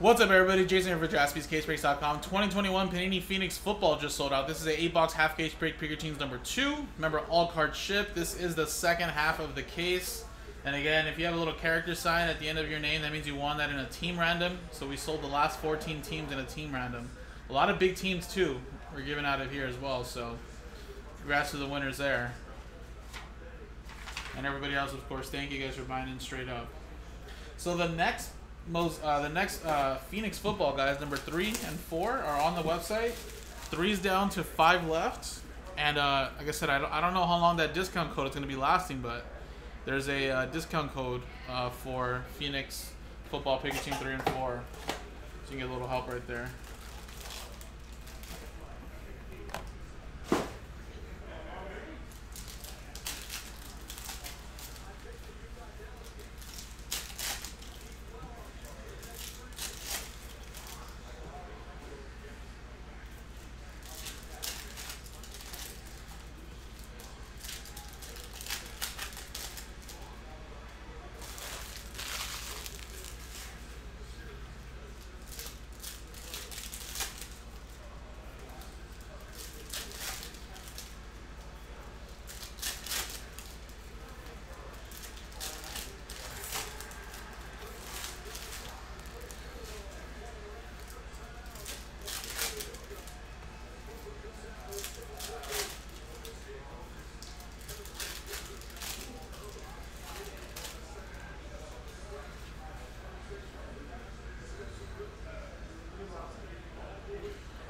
What's up, everybody? Jason here for JaspysCaseBreaks.com. 2021 Panini Phoenix Football just sold out. This is an 8-box half case break, pick your teams number 2. Remember, all cards ship. This is the second half of the case. And again, if you have a little character sign at the end of your name, that means you won that in a team random. So we sold the last 14 teams in a team random. A lot of big teams, too, were given out of here as well. So congrats to the winners there. And everybody else, of course, thank you guys for buying in straight up. So the next Phoenix Football guys, numbers 3 and 4, are on the website. 3's down to 5 left, and like I said, I don't know how long that discount code is going to be lasting, but there's a discount code for Phoenix Football Pick Your Team 3 and 4, so you can get a little help right there.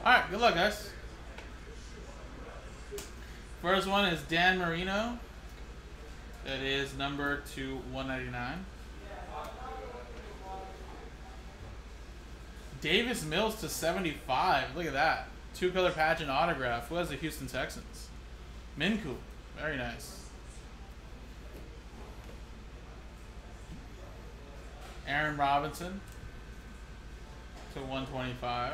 Alright, good luck, guys. First one is Dan Marino. That is numbered to 199. Davis Mills to 75. Look at that. 2-color patch and autograph. Who has the Houston Texans? Minku. Very nice. Aaron Robinson to 125.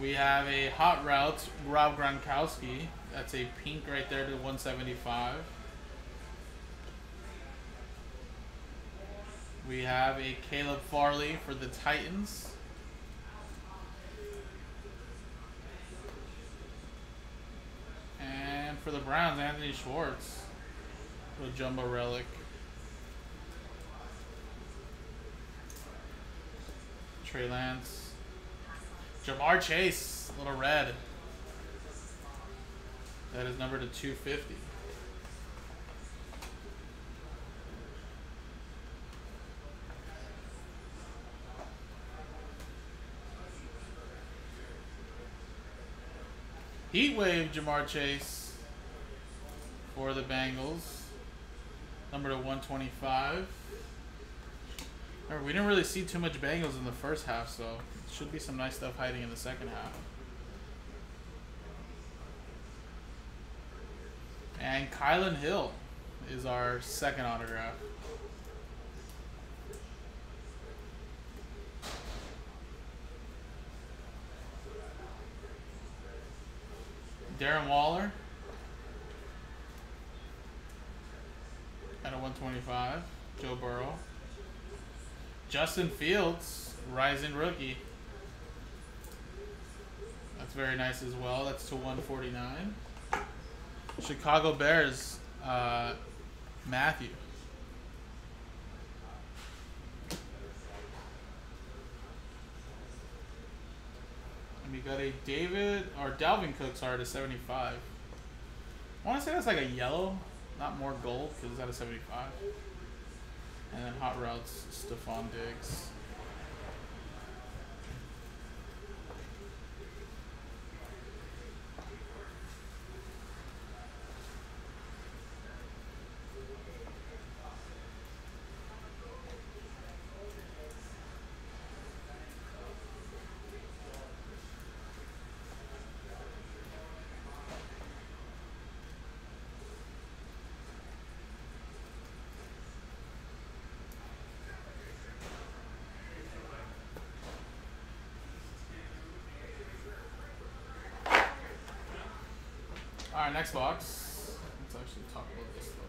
We have a Hot Routes, Rob Gronkowski. That's a pink right there to 175. We have a Caleb Farley for the Titans. And for the Browns, Anthony Schwartz. Little jumbo relic. Trey Lance. Ja'Marr Chase, little red. That is numbered to 250. Heat Wave Ja'Marr Chase for the Bengals, numbered to 125. Remember, we didn't really see too much Bengals in the first half, so should be some nice stuff hiding in the second half. And Kylin Hill is our second autograph. Darren Waller at a 125. Joe Burrow. Justin Fields, rising rookie. That's very nice as well. That's to 149. Chicago Bears, Matthew. And we got a Dalvin Cook, sorry, to 75. I want to say that's like a yellow, not more gold, because it's at a 75. And then Hot Routes, Stephon Diggs. All right, next box. Let's actually talk about this one.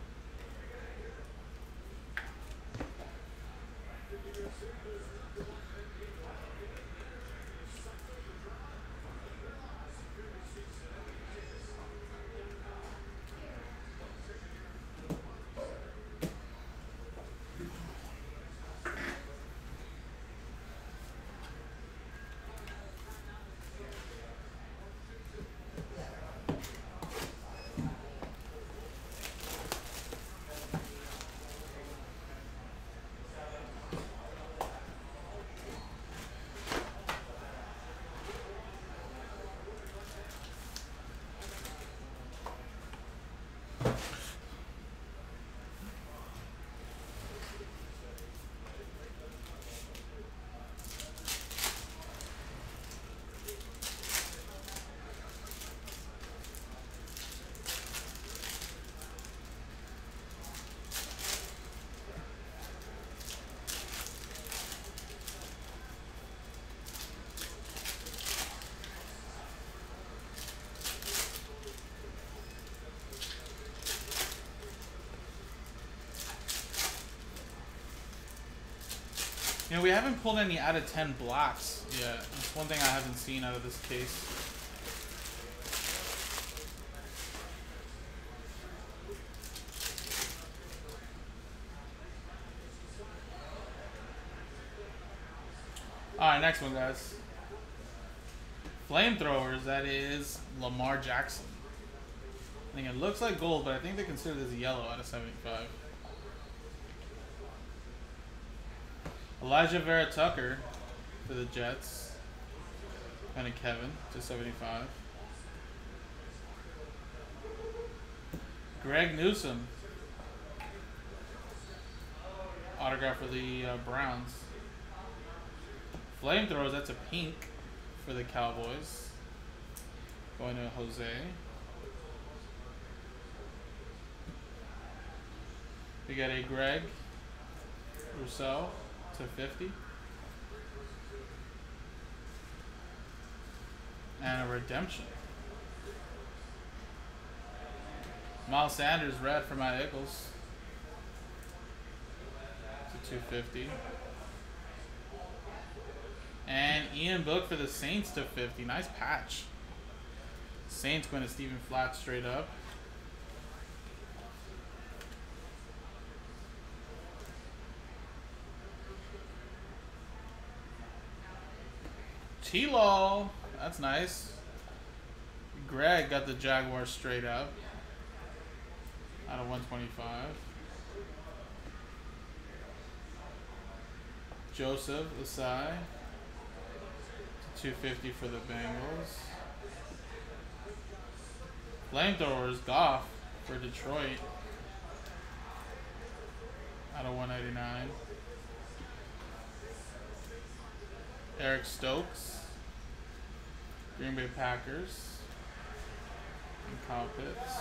You know, we haven't pulled any out of 10 blocks yet. That's one thing I haven't seen out of this case. Alright, next one, guys. Flamethrowers, that is Lamar Jackson. I think it looks like gold, but I think they consider this yellow out of 75. Elijah Vera Tucker for the Jets. And a Kevin to 75. Greg Newsome. Autograph for the Browns. Flamethrowers, that's a pink for the Cowboys. Going to Jose. We got a Greg Rousseau to 50 and a redemption. Miles Sanders red for Matt Eccles to 250 and Ian Book for the Saints to 50. Nice patch. Saints going to Stephen Flatt straight up. T-Law, that's nice. Greg got the Jaguars straight up out of 125. Joseph Asai to 250 for the Bengals. Flamethrowers, Goff for Detroit out of 189. Eric Stokes, Green Bay Packers, and Kyle Pitts.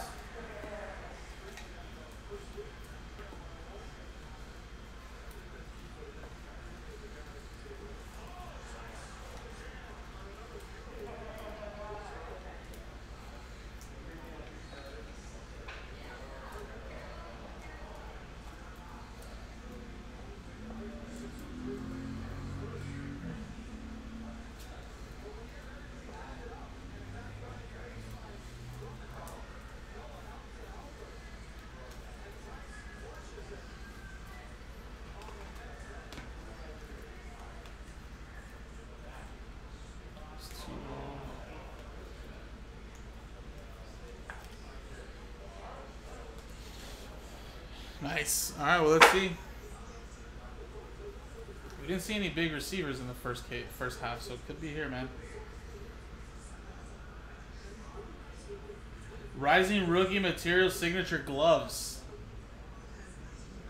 Nice. All right, well, let's see. We didn't see any big receivers in the first half, so it could be here, man. Rising Rookie Material Signature Gloves.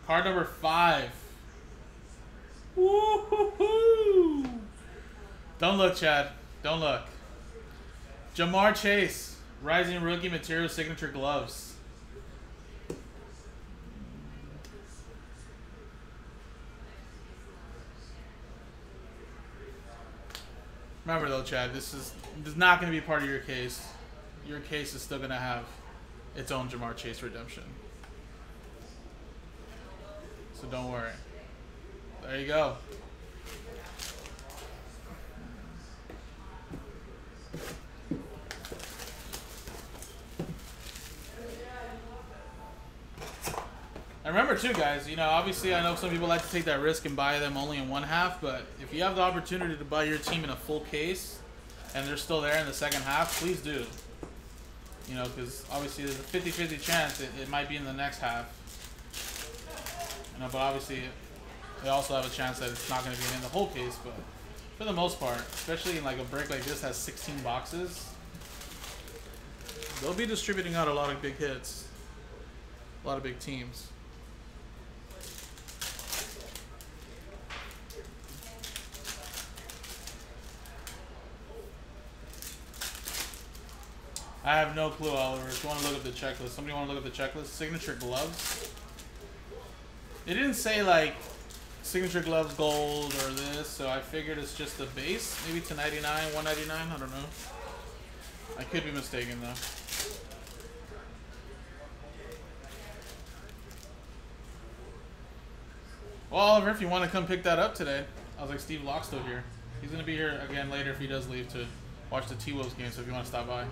Card number 5. Woo-hoo-hoo! Don't look, Chad. Don't look. Ja'Marr Chase. Rising Rookie Material Signature Gloves. Remember though, Chad, this is not going to be part of your case. Your case is still going to have its own Ja'Marr Chase redemption. So don't worry. There you go. And remember too, guys, you know, obviously I know some people like to take that risk and buy them only in one half, but if you have the opportunity to buy your team in a full case and they're still there in the second half, please do. You know, because obviously there's a 50-50 chance it might be in the next half. You know, but obviously they also have a chance that it's not going to be in the whole case, but for the most part, especially in like a break like this has 16 boxes, they'll be distributing out a lot of big hits, a lot of big teams. I have no clue, Oliver. If you want to look at the checklist, somebody want to look at the checklist? Signature gloves. It didn't say like signature gloves gold or this, so I figured it's just the base. Maybe $2.99, $1.99. I don't know. I could be mistaken though. Well, Oliver, if you want to come pick that up today, I was like, Steve Locke's still here. He's gonna be here again later if he does leave to watch the T-Wolves game. So if you want to stop by.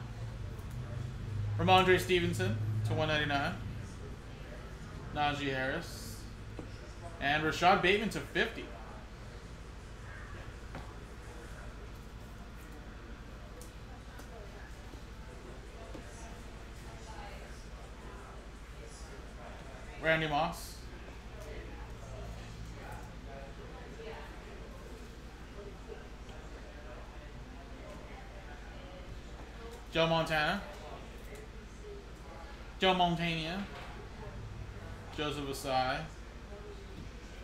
From Andre Stevenson to $1.99. Najee Harris. And Rashad Bateman to $50. Randy Moss. Joe Montana. Joe Montana, Joseph Asai.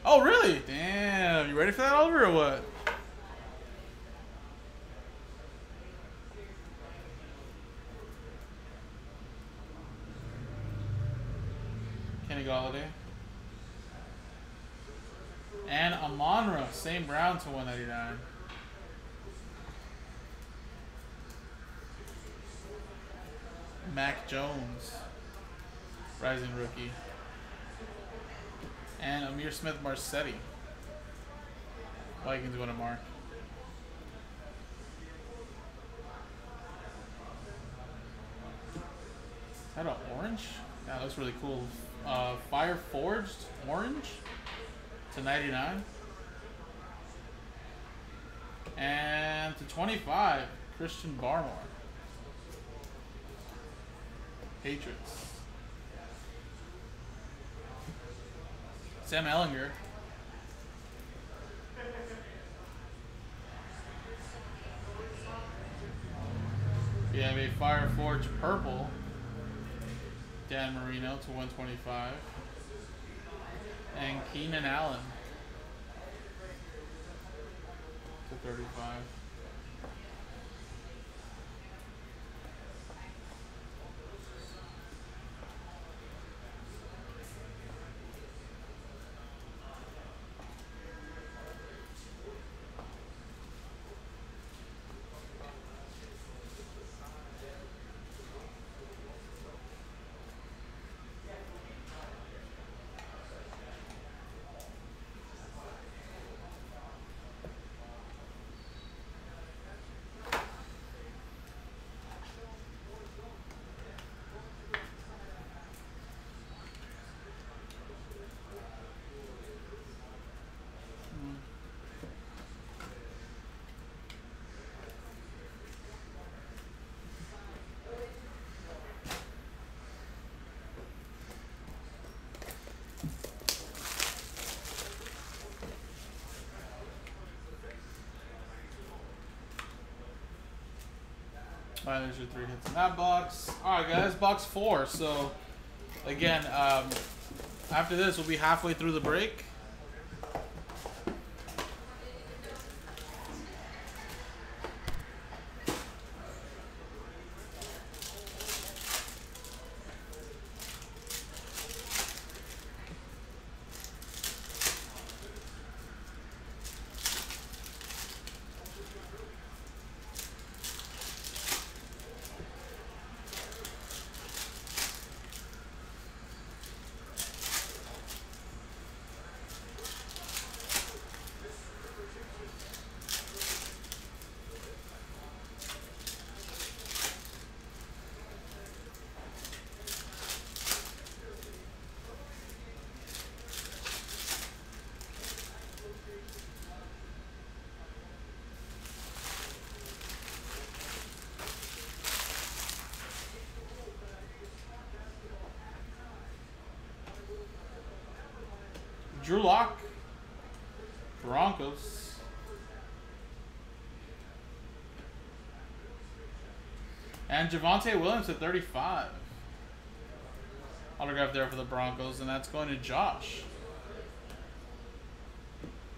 Oh, really? Damn. You ready for that, Oliver, or what? Kenny Golladay. And Amonra, St. Brown to $1.99. Mac Jones. Rising rookie. And Amir Smith-Marcetti. Vikings want to mark. Is that an orange? Yeah, that looks really cool. Fire Forged orange to $99. And to $25, Christian Barmore. Patriots. Sam Ellinger. We have a Fire Forge Purple. Dan Marino to $125. And Keenan Allen to $35. All right, there's your three hits in that box. All right, guys, box four. So, again, after this, we'll be halfway through the break. Drew Lock, Broncos. And Javonte Williams at 35. Autograph there for the Broncos, and that's going to Josh.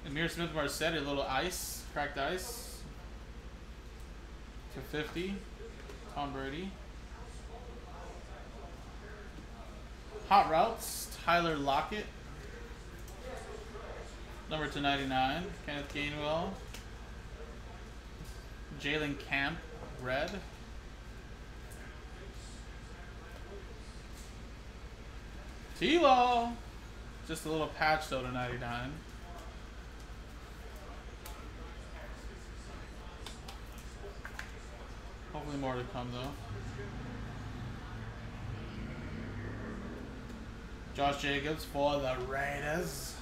Amir Smith-Marcetti, a little ice, cracked ice. /50, Tom Brady. Hot Routes, Tyler Lockett. Number /299, Kenneth Gainwell. Jalen Camp, red. T-Law, just a little patch though /99. Hopefully more to come though. Josh Jacobs for the Raiders.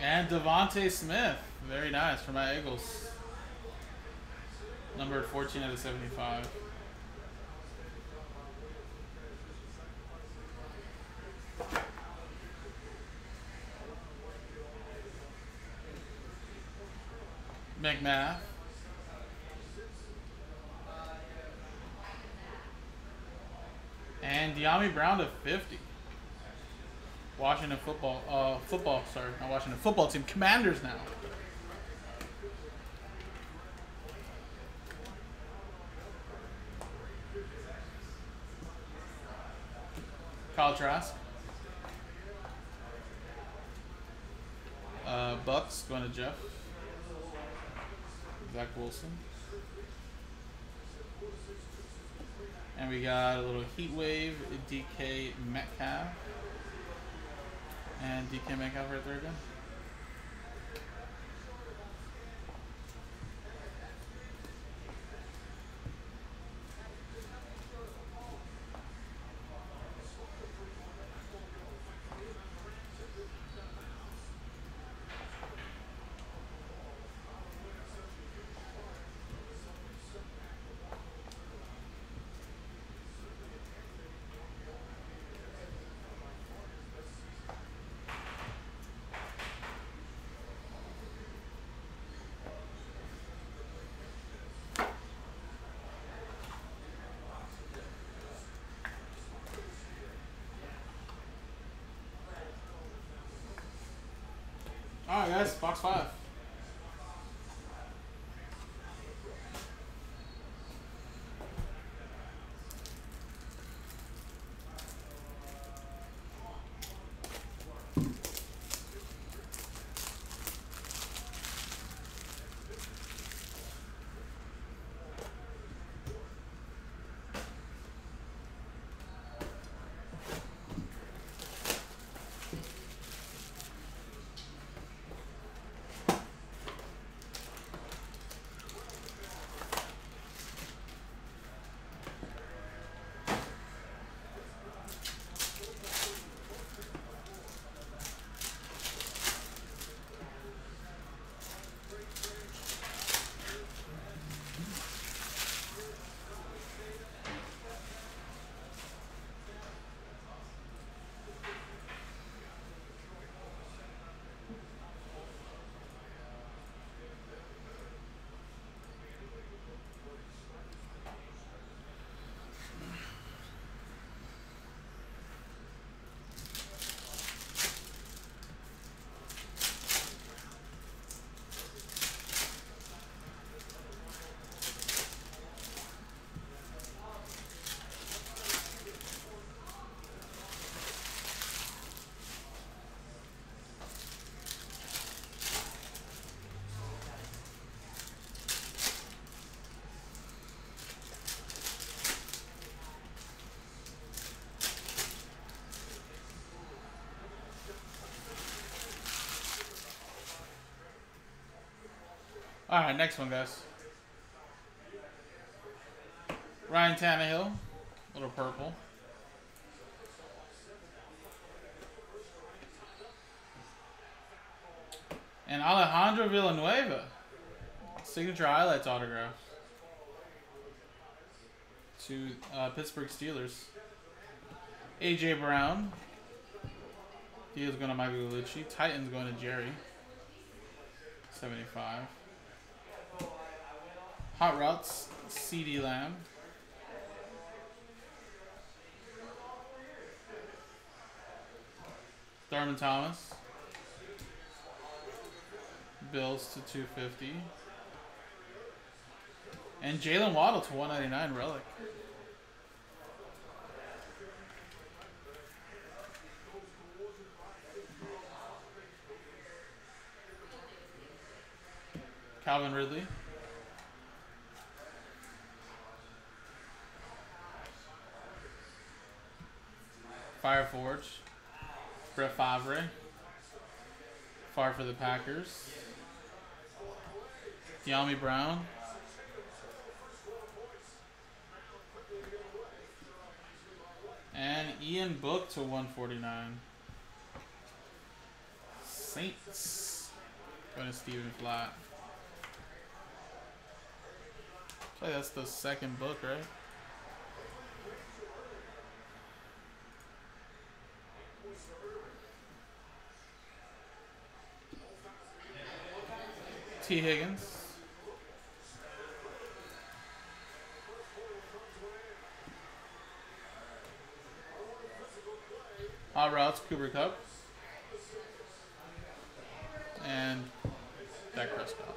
And Devontae Smith, very nice for my Eagles. Numbered 14/75. McMath. And De'Ami Brown /50. Washington football, sorry, not Washington football team, Commanders now. Kyle Trask. Bucks, going to Jeff. Zach Wilson. And we got a little heat wave, DK Metcalf. And DK Metcalf right there again. Alright guys, box 5. All right, next one, guys. Ryan Tannehill, little purple. And Alejandro Villanueva, signature highlights autograph to Pittsburgh Steelers. AJ Brown. Deal's going to Mike Lucci. Titans going to Jerry. 75. Hot Routes, CD Lamb. Thurman Thomas. Bills to 250. And Jalen Waddle to 199 relic. Calvin Ridley. Fireforge. Brett Favre. Far for the Packers. De'Ami Brown. And Ian Book to 149. Saints. Going to Stephen Flat. I feel like that's the second book, right? T. Higgins. Hot Routes, Cooper Kupp. And Dak Prescott.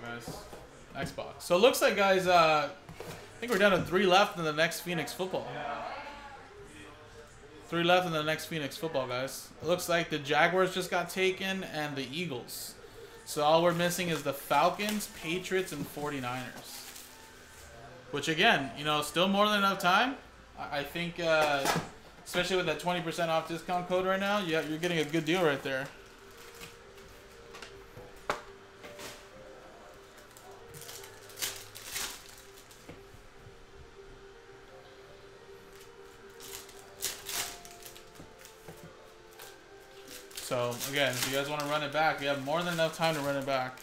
Guys, next box. So it looks like, guys, I think we're down to 3 left in the next Phoenix Football. 3 left in the next Phoenix Football, guys. It looks like the Jaguars just got taken and the Eagles. So all we're missing is the Falcons, Patriots, and 49ers. Which, again, you know, still more than enough time. I think, especially with that 20% off discount code right now, you're getting a good deal right there. So, again, if you guys want to run it back, we have more than enough time to run it back.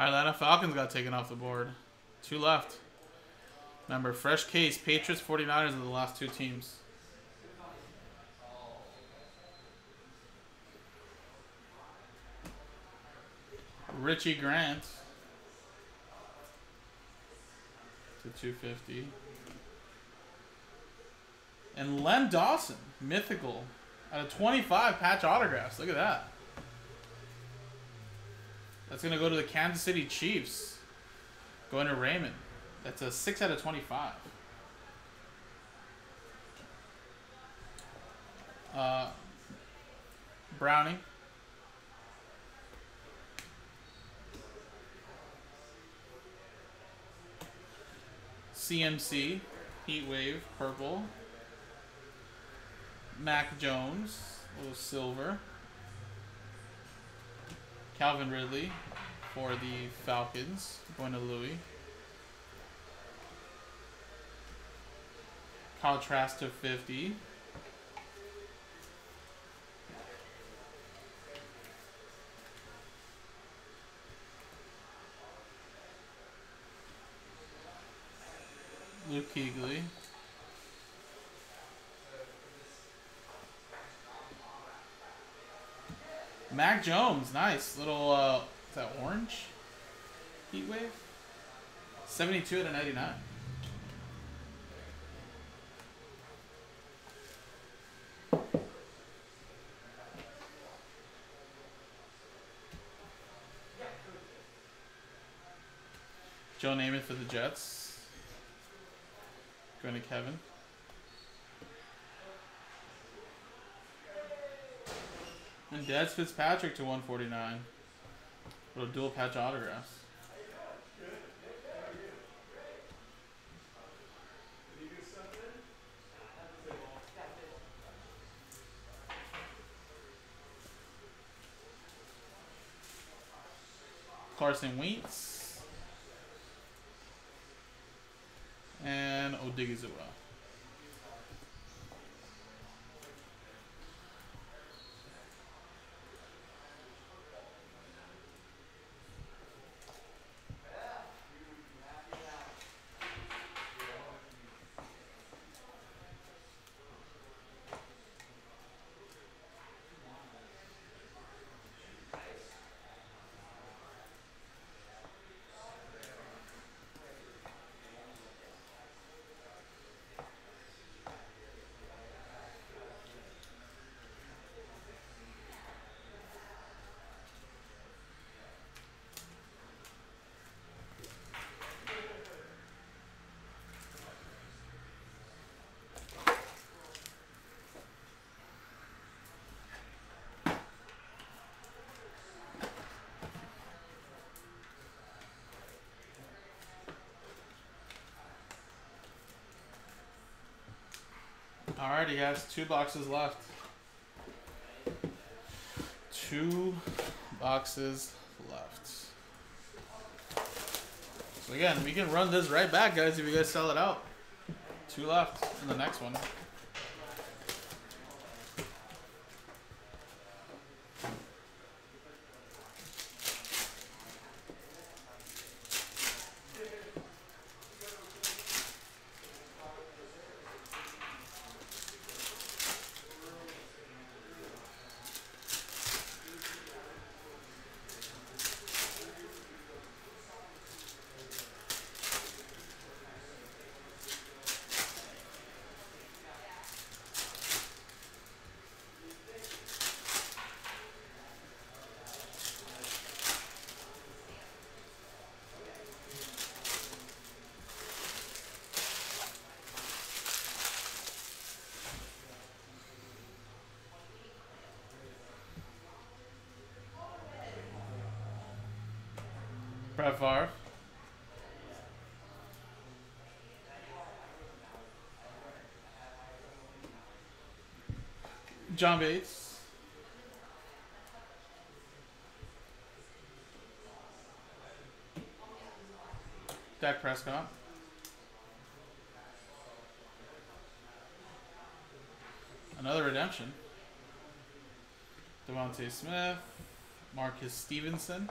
Atlanta Falcons got taken off the board. 2 left. Remember, fresh case. Patriots, 49ers are the last 2 teams. Richie Grant to 250. And Len Dawson, mythical, out of 25 patch autographs. Look at that. That's going to go to the Kansas City Chiefs. Going to Raymond. That's a 6 out of 25. Browning. CMC. Heatwave. Purple. Mac Jones. A little silver. Calvin Ridley for the Falcons. Going to Louis. Kyle Trask to 50. Luke Kuechly. Mac Jones, nice. Little, is that orange? Heatwave? 72 out of 99. Joe Namath for the Jets. Going to Kevin. And Des Fitzpatrick to 149. Little dual patch autographs. Carson Wentz. And Odigizua. Alright, he has two boxes left. So again, we can run this right back, guys, if you guys sell it out. Two left in the next one. Brett Favre. John Bates. Dak Prescott. Another redemption. Devontae Smith. Marcus Stevenson.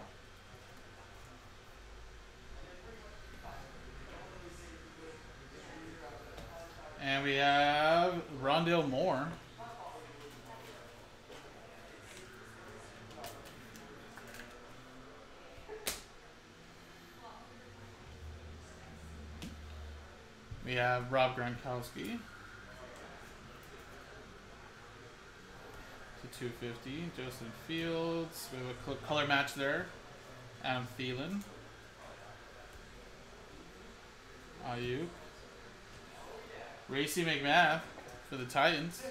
And we have Rondale Moore. We have Rob Gronkowski to 250. Justin Fields. We have a color match there. Adam Thielen. Ayuk. Racy McMath for the Titans.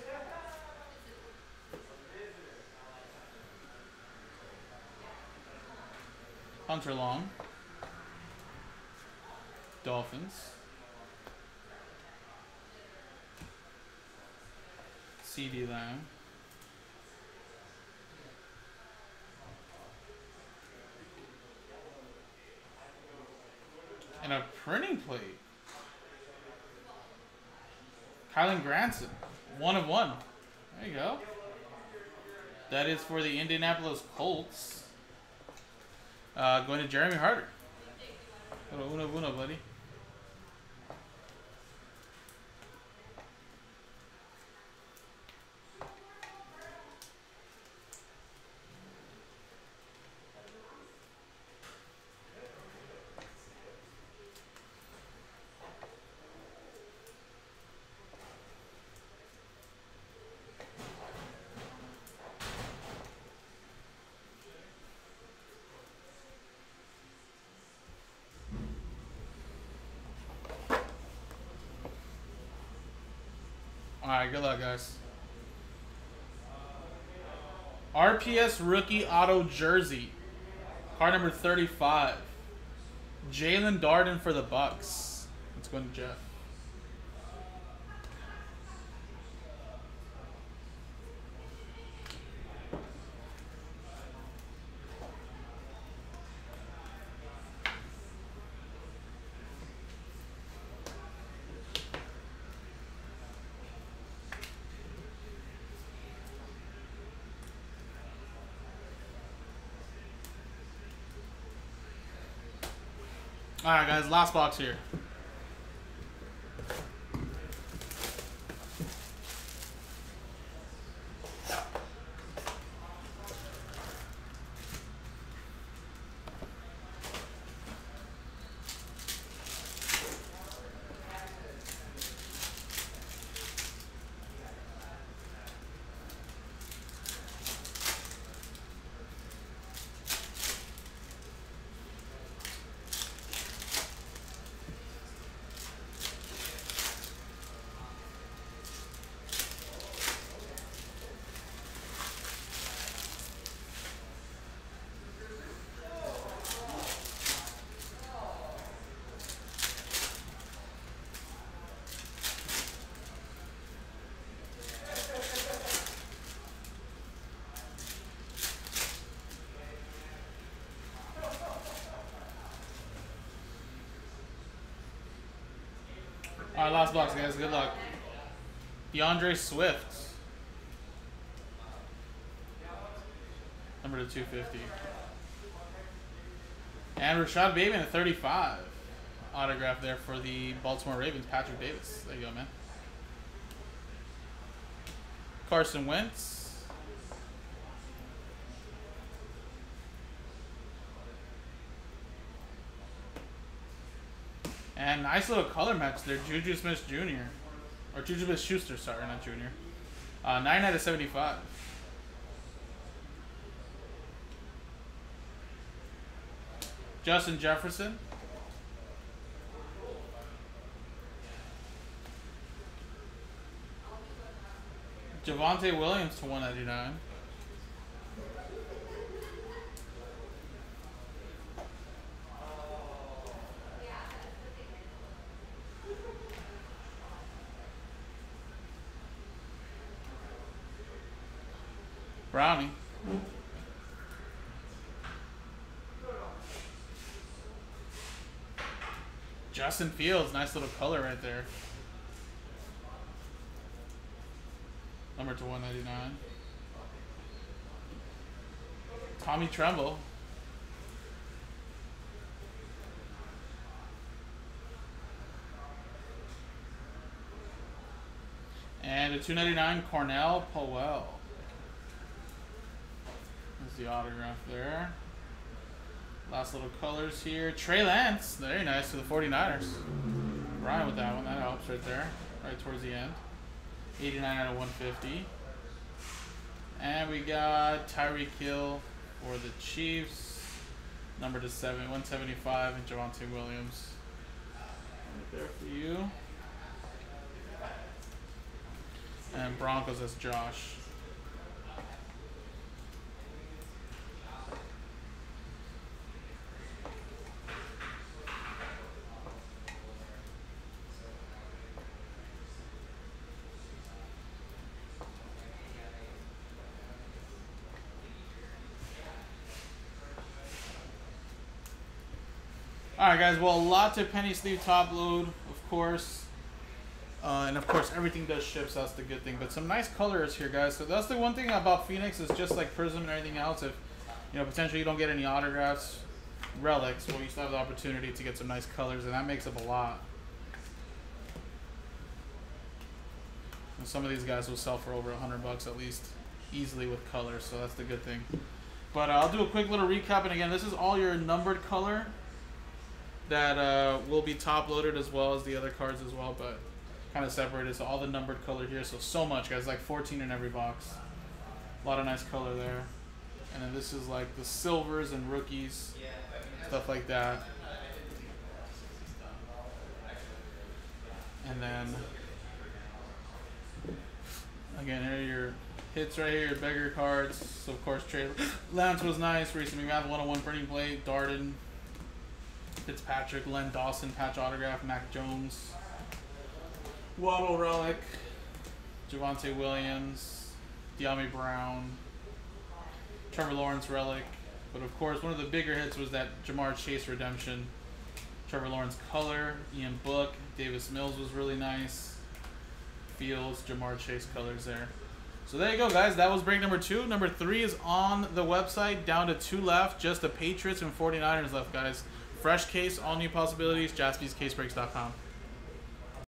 Hunter Long. Dolphins. CD Lamb. And a printing plate. Kylan Granson. 1/1. There you go. That is for the Indianapolis Colts. Going to Jeremy Harder. Uno, uno, buddy. Alright, good luck, guys. RPS Rookie Auto Jersey. Card number 35. Jalen Darden for the Bucks. Let's go to Jeff. Alright guys, last box here. Alright, last box, guys. Good luck. DeAndre Swift. Number 250. And Rashad Bateman at 35. Autograph there for the Baltimore Ravens. Patrick Davis. There you go, man. Carson Wentz. And nice little color match there. Juju Smith Jr. Or Juju Smith Schuster, sorry, not Jr. 9/75. Justin Jefferson. Javonte Williams to 199. Brownie. Justin Fields, nice little color right there. Number 2/199. Tommy Tremble. And a 2/99 Cornell Powell. The autograph there. Last little colors here. Trey Lance, very nice to the 49ers. Ryan with that one, that helps right there, right towards the end. 89/150. And we got Tyreek Hill for the Chiefs, number 175, and Javonte Williams. there for you. And Broncos, that's Josh. Alright guys, well, a lot to penny sleeve top load, of course. And of course everything does ship, so that's the good thing. But some nice colors here, guys. So that's the one thing about Phoenix, is just like Prism and everything else, if you know potentially you don't get any autographs, relics, well, you still have the opportunity to get some nice colors, and that makes up a lot. And some of these guys will sell for over $100 at least, easily, with colors, so that's the good thing. But I'll do a quick little recap, and again, this is all your numbered color that will be top loaded, as well as the other cards as well, but kind of separated. So all the numbered color here, so much, guys, like 14 in every box. A lot of nice color there. And then this is like the silvers and rookies, stuff like that. And then again, here are your hits right here, your beggar cards. So of course Trey Lance was nice recently. We had 101 printing plate, Darden, Fitzpatrick, Len Dawson, patch autograph, Mac Jones, Waddle relic, Javonte Williams, De'Ami Brown, Trevor Lawrence relic. But of course, one of the bigger hits was that Ja'Marr Chase redemption. Trevor Lawrence color, Ian Book, Davis Mills was really nice. Fields, Ja'Marr Chase colors there. So there you go, guys. That was break number 2. Number 3 is on the website. Down to 2 left. Just the Patriots and 49ers left, guys. Fresh case, all new possibilities, JaspysCaseBreaks.com.